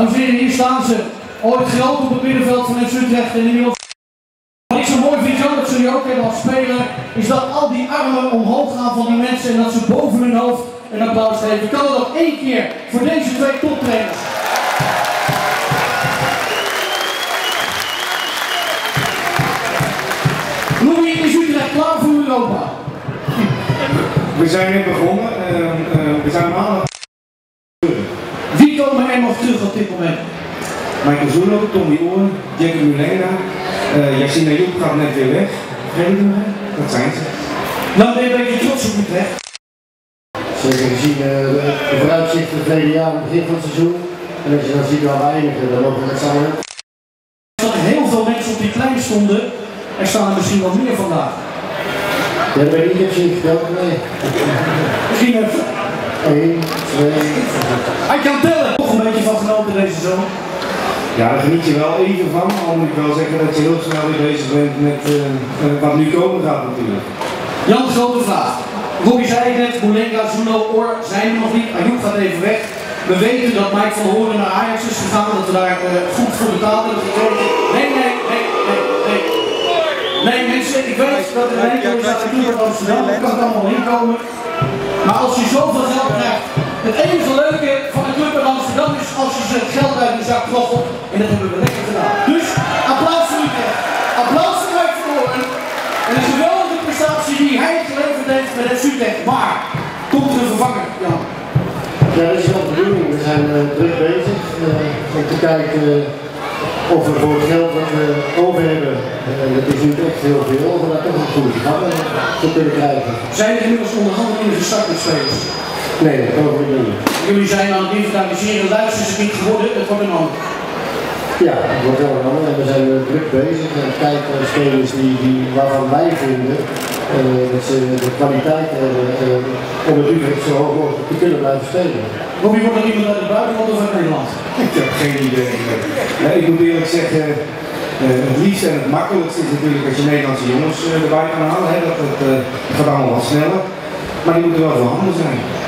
Dames en heren, hier staan ze. Ooit groot op het middenveld van FC Utrecht en inmiddels. Wat ik zo mooi vind, Jan, dat ze die ook hebben als speler, is dat al die armen omhoog gaan van die mensen en dat ze boven hun hoofd een applaus geven. Ik kan het nog één keer voor deze twee toptrainers. Louis, is Utrecht klaar voor Europa? We zijn net begonnen. We zijn maandag. Wie komen er nog terug op dit moment? Michael Zulo, Tommy Oren, Jackie Mulena, Yassine Joep gaat net weer weg. Dat zijn ze. Nou ben je een beetje trots op Utrecht. Zeker gezien de vooruitzichten het tweede jaar, het begin van het seizoen. En als je dan ziet waar we eindigen, dan lopen we net samen. Er staan heel veel mensen op die plein stonden. Er staan er misschien wat meer vandaag. Ja, dat ben ik niet op zin verteld, nee. Misschien even. 1, 2... Hij kan tellen! Toch een beetje van genoten deze zomer. Ja, daar geniet je wel even van, al moet ik wel zeggen dat je heel snel weer bezig bent met wat nu komen gaat natuurlijk. Jan, grote vraag. Robbie zei het net, Bolenka, Zuno, Oor zijn er nog niet, Ayoub gaat even weg. We weten dat Mike van Horen naar Ajax is gegaan, dat we daar goed voor betaald hebben gekregen. Nee mensen, ik weet dat er een hele staat uit Amsterdam, daar kan het allemaal heen komen. Maar als je zoveel geld krijgt, het enige leuke van de club in Amsterdam is als je het geld uit de zak troffelt. En dat hebben we lekker gedaan. Dus, applaus voor Utrecht. Applaus voor Mike van Horen. En een geweldige prestatie die hij geleverd heeft met FC Utrecht. Maar, komt er een vervanger, Jan? Ja, dat is wel de bedoeling. We zijn druk bezig om te kijken of we voor het geld dat we over hebben, dat is niet echt heel veel, maar dat toch een goede gang te kunnen krijgen. Zijn er inmiddels onderhandelingen gestart met spelers? Nee, dat kan ik niet. Jullie zijn aan het inventariseren, luister is het niet geworden, het wordt een ander. Ja, het wordt wel een ander en we zijn druk bezig en kijken naar spelers die waarvan wij vinden dat ze de kwaliteit hebben om het Utrecht zo hoog mogelijk te kunnen blijven spelen. Robbie, wordt er iemand uit het buitenland of uit Nederland? Ik heb geen idee. Nee, ik moet eerlijk zeggen, het liefst en het makkelijkst is natuurlijk als je Nederlandse jongens erbij kan halen. Hè, dat gaat allemaal wat sneller. Maar die moeten wel verhandeld zijn.